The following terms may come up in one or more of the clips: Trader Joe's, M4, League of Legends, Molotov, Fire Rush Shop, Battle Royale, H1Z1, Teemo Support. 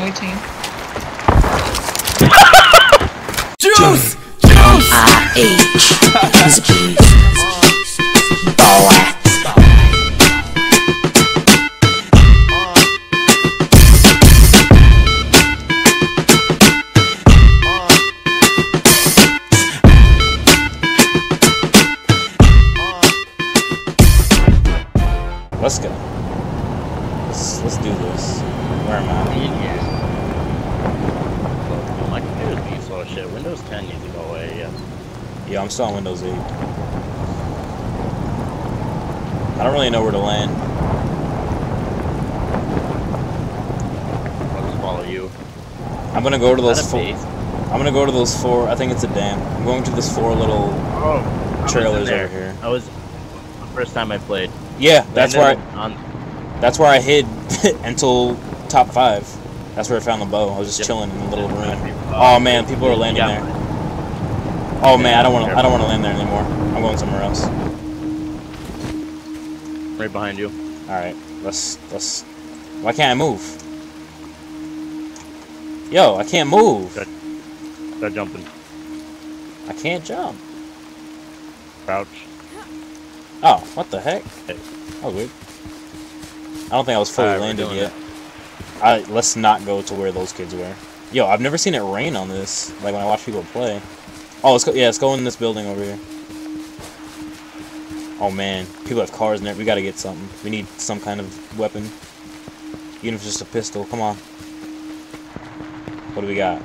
only team. Juice! Juice! I let's go. Let's do this. Where am I? Yeah. My computer's being slow as shit. Windows 10 needs to go away, yeah. Yeah, I'm still on Windows 8. I don't really know where to land. I'll just follow you. I'm gonna go to those four. I'm gonna go to those four. I think it's a dam. I'm going to those four little trailers over here. I was the first time I played. Yeah, that's where I hid until top 5. That's where I found the bow. I was just chilling in the little room. Oh man, people are landing there. Oh man, I don't want to land there anymore. I'm going somewhere else. Right behind you. All right, let's. Why can't I move? Yo, I can't move. Start jumping. I can't jump. Crouch. Oh, what the heck? Oh, weird. I don't think I was fully landed yet. Let's not go to where those kids were. Yo, I've never seen it rain on this. Like when I watch people play. Oh, let's go. Yeah, let's go in this building over here. Oh man, people have cars in there. We gotta get something. We need some kind of weapon. Even if it's just a pistol. Come on. What do we got?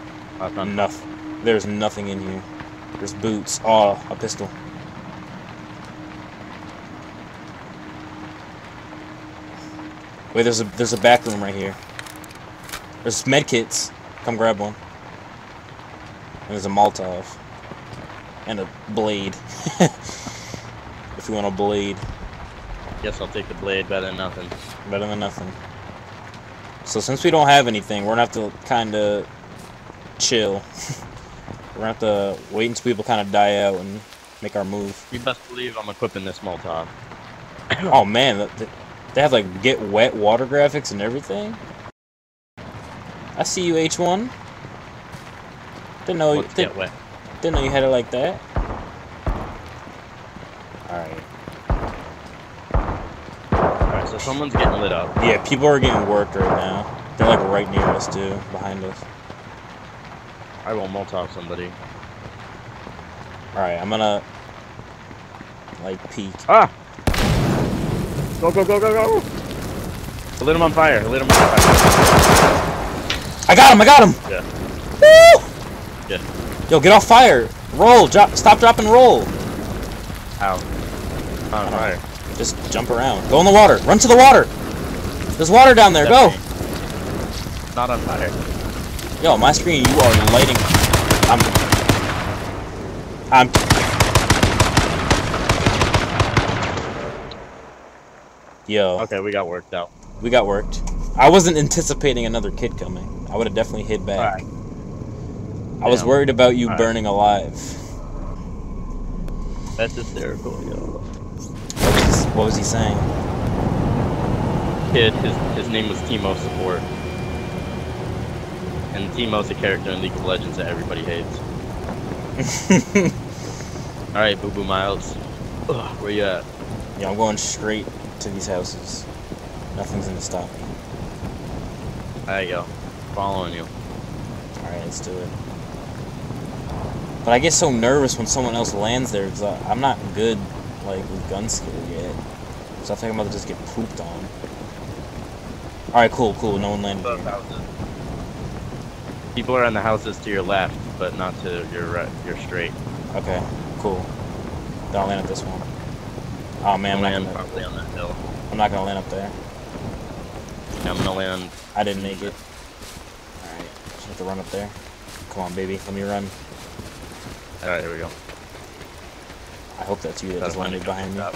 Nothing. There's nothing in here. There's boots. Oh, a pistol. Wait, there's a back room right here. There's med kits. Come grab one. And there's a Molotov. And a blade. If you want a blade. Guess I'll take the blade. Better than nothing. Better than nothing. So since we don't have anything, we're gonna have to kind of chill. We're gonna have to wait until people kind of die out and make our move. You best believe I'm equipping this Molotov. Oh man. They have like get wet water graphics and everything. I see you, H1. Didn't know you had it like that. Alright. Alright, so someone's getting lit up. Yeah, people are getting worked right now. They're like right near us too, behind us. I will Molotov somebody. Alright, I'm gonna like peek. Ah! Go, go, go, go, go! I lit him on fire. I got him, Yeah. Woo! Yeah. Yo, get off fire! Roll! Stop, drop, and roll! Ow. On fire. Just jump around. Go in the water! Run to the water! There's water down there, go! Not on fire. Yo, my screen, you are lighting... Yo. Okay, we got worked out. We got worked. I wasn't anticipating another kid coming. I would have definitely hid back. Right. I was worried about you burning alive. That's hysterical, yo. What was he saying? Kid, his name was Teemo Support. And Teemo's a character in League of Legends that everybody hates. Alright, Boo Boo Miles. Ugh, where you at? Yeah, I'm going straight to these houses. Nothing's gonna stop me. There you go. Following you. Alright, let's do it. But I get so nervous when someone else lands there because I'm not good, like, with gun skill yet. So I think I'm about to just get pooped on. Alright, cool, cool. No one landed here. People are on the houses to your left, but not to your right. You're straight. Okay, cool. Then I'll land at this one. Oh man, I'm probably on that hill. I'm not gonna land up there. Yeah, I'm gonna land. I didn't make it. Alright, just have to run up there. Come on, baby, let me run. Alright, here we go. I hope that's you that just landed behind me. Alright.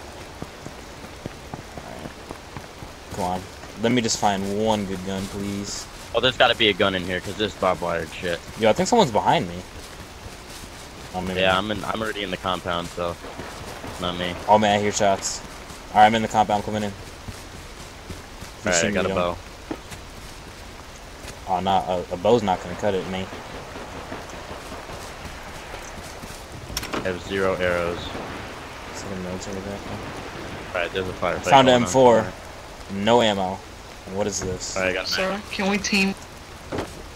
Come on. Let me just find one good gun, please. Oh, there's gotta be a gun in here, because this barbed wire shit. Yo, I think someone's behind me. Oh, maybe yeah, I'm already in the compound, so. Not me. Oh man, I hear shots. Alright, I'm in the compound. I'm coming in. Alright, I got a bow. Oh no, a bow's not gonna cut it, mate. I have 0 arrows. Is it a military vehicle? Alright, there's a firefight. Found an M4. No ammo. What is this? Alright, I got Sir, can we team?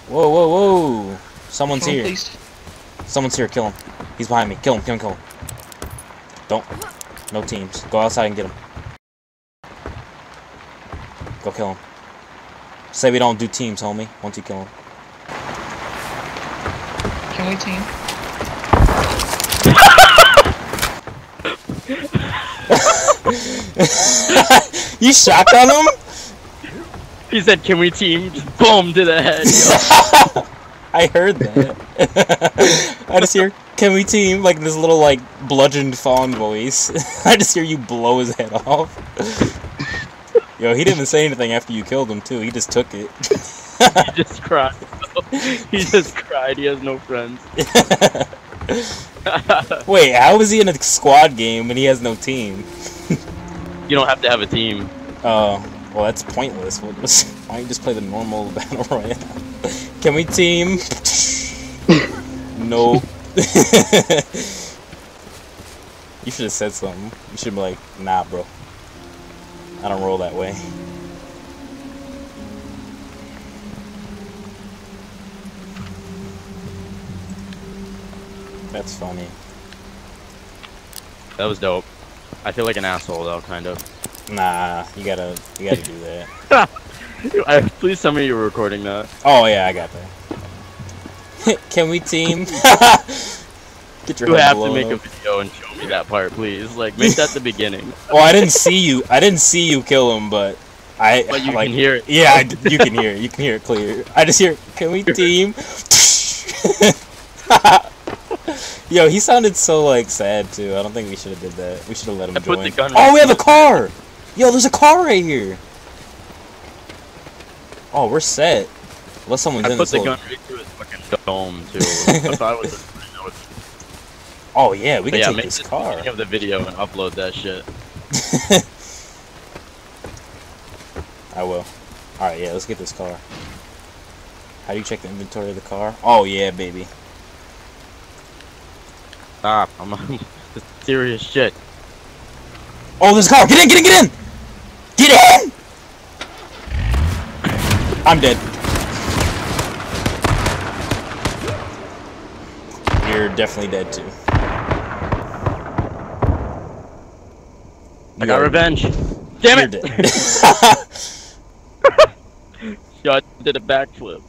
Whoa, whoa, whoa! Someone's here. Please? Someone's here, kill him. He's behind me. Kill him, kill him, kill him. Don't. No teams. Go outside and get him. Go kill him. Say we don't do teams, homie. Once you kill him. Can we team? You shotgun him? He said, can we team? Just boom to the head. I heard that. I just hear, can we team? Like this little, like, bludgeoned fawn voice. I just hear you blow his head off. Yo, he didn't say anything after you killed him, too. He just took it. He just cried. He just cried. He has no friends. Wait, how is he in a squad game when he has no team? You don't have to have a team. Oh. Well, that's pointless. Why don't you just play the normal battle royale? Can we team? No. You should have said something. You should be like, nah, bro. I don't roll that way. That's funny. That was dope. I feel like an asshole, though, kind of. Nah, you gotta do that. Please tell me you were recording that. Oh yeah, I got that. Can we team? Get your you have to make up. A video and show me that part, please. Like, make that the beginning. Well, I didn't see you kill him, but I. But you like, can hear it. Yeah, you can hear it. You can hear it clear. I just hear. Can we team? Yo, he sounded so like sad too. I don't think we should have did that. We should have let him join. Oh, we have a car. Yo, there's a car right here. Oh, we're set. Unless someone's in this. I put the gun right to his fucking dome too. I thought it was. Oh yeah, we can take this car. Make the video and upload that shit. I will. All right, yeah, let's get this car. How do you check the inventory of the car? Oh yeah, baby. Stop, I'm on serious shit. Oh, there's a car! Get in, get in, get in! Get in! I'm dead. You're definitely dead too. I got revenge. Damn it! You're dead. Yo, I did a backflip.